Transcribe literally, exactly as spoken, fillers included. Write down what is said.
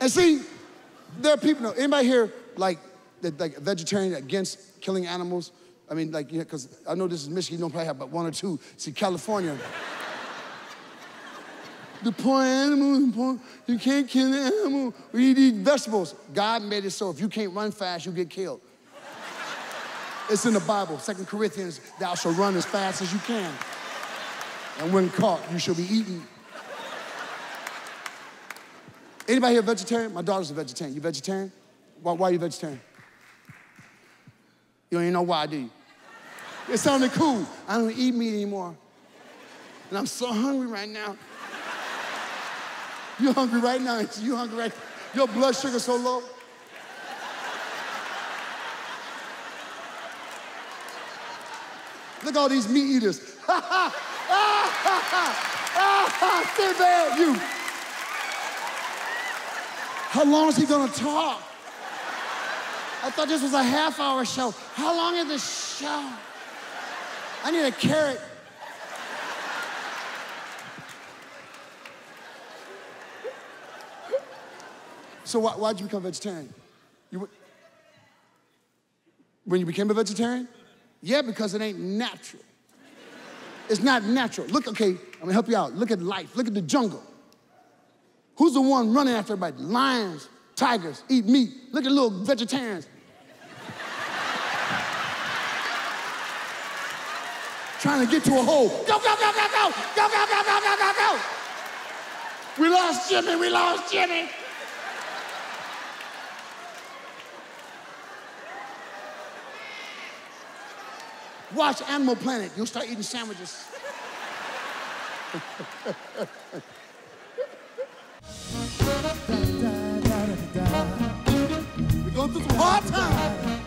And see, there are people, no, anybody here like, like vegetarian against killing animals? I mean, like, you know, because I know this is Michigan, you don't probably have but one or two. See, California. The poor animals, poor, you can't kill the animal. We eat vegetables. God made it so if you can't run fast, you get killed. It's in the Bible, Second Corinthians, thou shalt run as fast as you can. And when caught, you shall be eaten. Anybody here vegetarian? My daughter's a vegetarian. You vegetarian? Why, why are you vegetarian? You don't even know why, do you? It sounded cool. I don't eat meat anymore. And I'm so hungry right now. You're hungry right now. You're hungry right now. Your blood sugar's so low. Look at all these meat eaters. Ha ha! Ah ha ha! Ah ha! Stay bad, you! How long is he gonna talk? I thought this was a half hour show. How long is this show? I need a carrot. So why, why'd you become vegetarian? You, when you became a vegetarian? Yeah, because it ain't natural. It's not natural. Look, okay, I'm gonna help you out. Look at life, look at the jungle. Who's the one running after everybody? Lions, tigers, eat meat. Look at little vegetarians. Trying to get to a hole. Go, go, go, go, go, go, go, go, go, go, go, go. We lost Jimmy, we lost Jimmy. Watch Animal Planet. You'll start eating sandwiches. We're going through some hard times.